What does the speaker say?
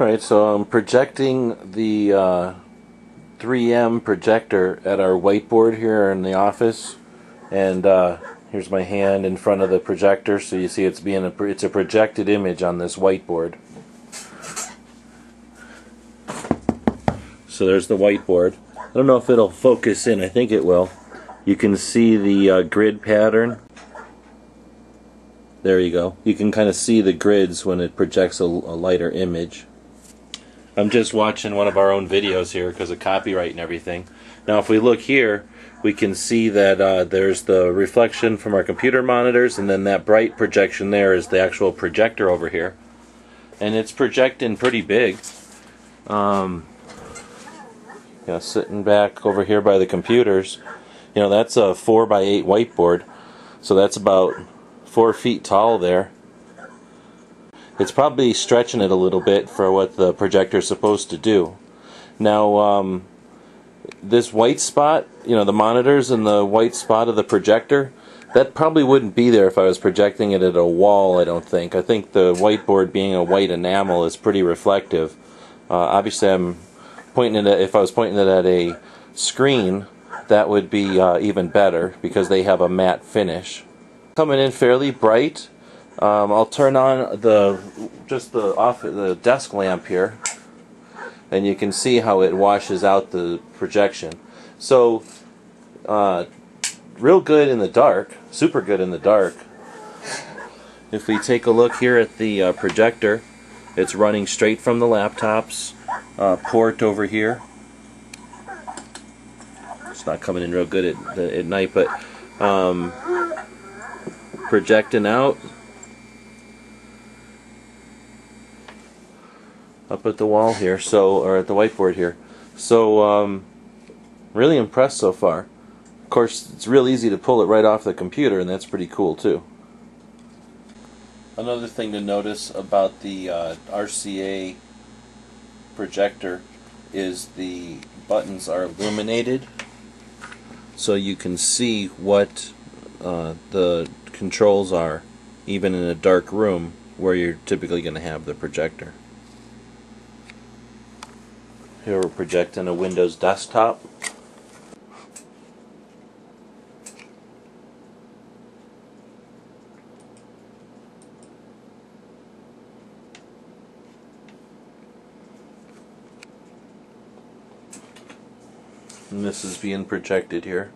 Alright, so I'm projecting the 3M projector at our whiteboard here in the office, and here's my hand in front of the projector, so you see it's a projected image on this whiteboard. So there's the whiteboard. I don't know if it'll focus in. I think it will. You can see the grid pattern. There you go. You can kind of see the grids when it projects a lighter image. I'm just watching one of our own videos here because of copyright and everything. Now if we look here, we can see that there's the reflection from our computer monitors, and then that bright projection there is the actual projector over here. And it's projecting pretty big. You know, sitting back over here by the computers, you know, that's a 4x8 whiteboard, so that's about 4 feet tall there. It's probably stretching it a little bit for what the projector is supposed to do. Now, this white spot, you know, the monitors and the white spot of the projector, that probably wouldn't be there if I was projecting it at a wall, I don't think. I think the whiteboard being a white enamel is pretty reflective. Obviously, I'm pointing it at, if I was pointing it at a screen, that would be even better because they have a matte finish. Coming in fairly bright. I'll turn on the desk lamp here, and you can see how it washes out the projection. So, real good in the dark, super good in the dark. If we take a look here at the projector, it's running straight from the laptop's port over here. It's not coming in real good at night, but projecting out up at the wall here, or at the whiteboard here. So really impressed so far. Of course, it's real easy to pull it right off the computer, and that's pretty cool too. Another thing to notice about the RCA projector is the buttons are illuminated, so you can see what the controls are, even in a dark room where you're typically going to have the projector. Here we're projecting a Windows desktop. And this is being projected here.